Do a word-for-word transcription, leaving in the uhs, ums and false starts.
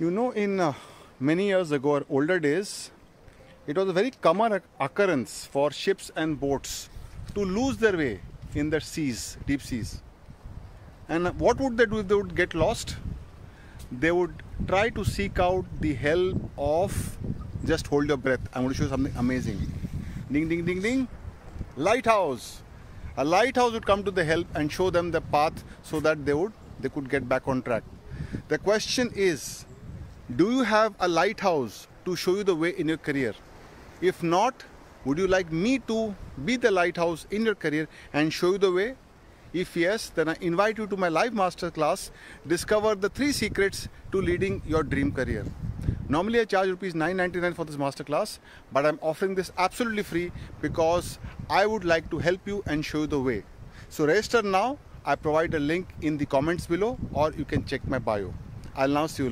You know, in uh, many years ago or older days, it was a very common occurrence for ships and boats to lose their way in the seas, deep seas. And what would they do if they would get lost? They would try to seek out the help of, just hold your breath, I'm going to show you something amazing. Ding, ding, ding, ding. Lighthouse. A lighthouse would come to the help and show them the path so that they would, they could get back on track. The question is, do you have a lighthouse to show you the way in your career? If not, would you like me to be the lighthouse in your career and show you the way? If yes, then I invite you to my live masterclass, Discover the three secrets to leading your dream career. Normally I charge rupees nine ninety-nine for this masterclass, but I'm offering this absolutely free because I would like to help you and show you the way. So register now. I provide a link in the comments below, or you can check my bio. I'll now see you.